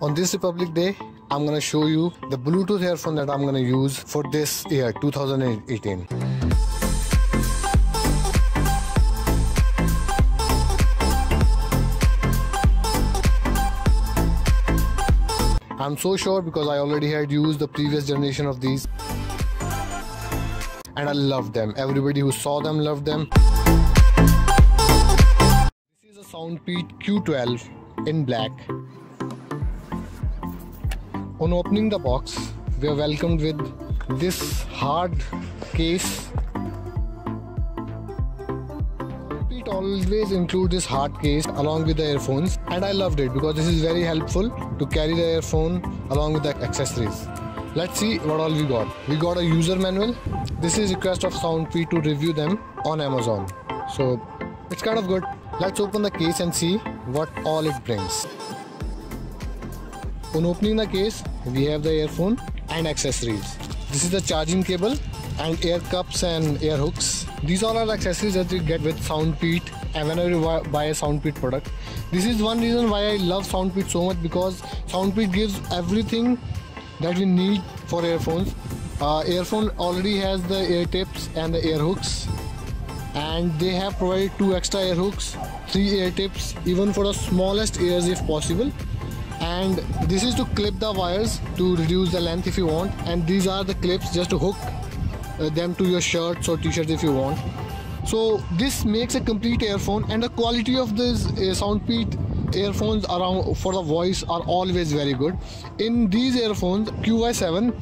On this Republic Day, I'm gonna show you the Bluetooth earphone that I'm gonna use for this year, 2018. I'm so sure because I already had used the previous generation of these and I love them. Everybody who saw them loved them. This is a SoundPEATS Q12 in black. On opening the box, we are welcomed with this hard case. SoundPEATS always include this hard case along with the earphones, and I loved it because this is very helpful to carry the earphone along with the accessories. Let's see what all we got. We got a user manual. This is request of SoundPEATS to review them on Amazon. So it's kind of good. Let's open the case and see what all it brings. On opening the case, we have the earphone and accessories. This is the charging cable and air cups and air hooks. These all are the accessories that you get with SoundPEATS and whenever you buy a SoundPEATS product. This is one reason why I love SoundPEATS so much, because SoundPEATS gives everything that we need for earphones. Earphone already has the air tips and the air hooks, and they have provided 2 extra air hooks, 3 air tips, even for the smallest ears if possible. And this is to clip the wires to reduce the length if you want, and these are the clips just to hook them to your shirts or t-shirts if you want. So this makes a complete earphone, and the quality of this SoundPEATS earphones around for the voice are always very good. In these earphones QY7,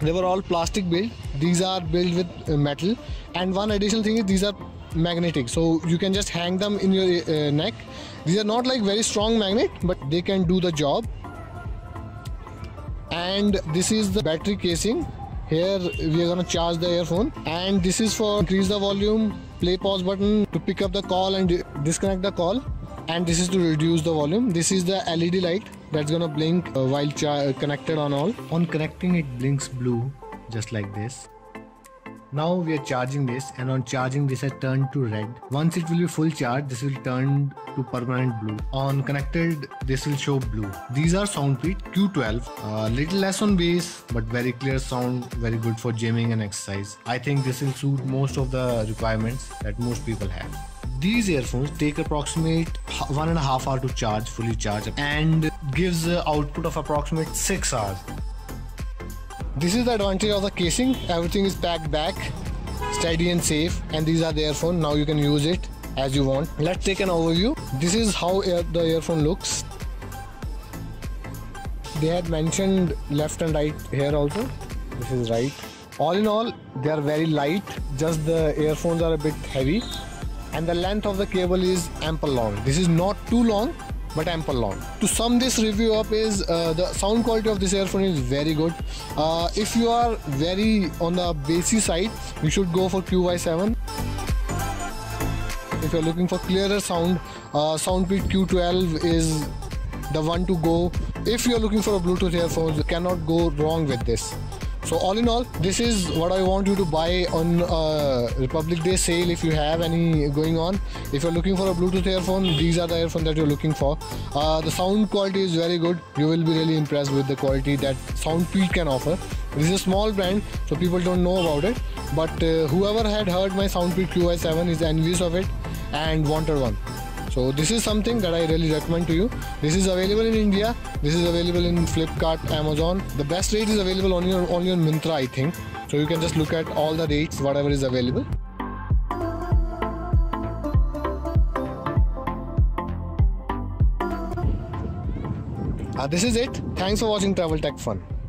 they were all plastic built. These are built with metal, and one additional thing is these are magnetic, so you can just hang them in your neck. These are not like very strong magnet, but they can do the job. And this is the battery casing. Here we are gonna charge the earphone, and this is for increase the volume, play pause button to pick up the call and disconnect the call, and this is to reduce the volume. This is the LED light that's gonna blink while connected on all. On connecting, it blinks blue just like this. Now we are charging this, and on charging this I turned to red. Once it will be full charge, this will turn to permanent blue. On connected, this will show blue. These are SoundPEATS Q12. Little less on bass, but very clear sound, very good for jamming and exercise. I think this will suit most of the requirements that most people have. These earphones take approximately 1.5 hours to charge, fully charged, and gives an output of approximately 6 hours. This is the advantage of the casing. Everything is packed back, steady and safe, and these are the earphones. Now you can use it as you want. Let's take an overview. This is how the earphone looks. They had mentioned left and right here also. This is right. All in all, they are very light. Just the earphones are a bit heavy, and the length of the cable is ample long. This is not too long, but ample long. To sum this review up is the sound quality of this earphone is very good. If you are very on the bassy side, you should go for QY7. If you are looking for clearer sound, SoundPEATS Q12 is the one to go. If you are looking for a Bluetooth earphone, you cannot go wrong with this. So all in all, this is what I want you to buy on Republic Day sale if you have any going on. If you're looking for a Bluetooth earphone, these are the earphones that you're looking for. The sound quality is very good. You will be really impressed with the quality that SoundPEATS can offer. This is a small brand, so people don't know about it. But whoever had heard my SoundPEATS QY7 is envious of it and wanted one. So this is something that I really recommend to you. This is available in India. This is available in Flipkart, Amazon. The best rate is available on your Myntra, I think. So you can just look at all the rates, whatever is available. This is it. Thanks for watching Travel Tech Fun.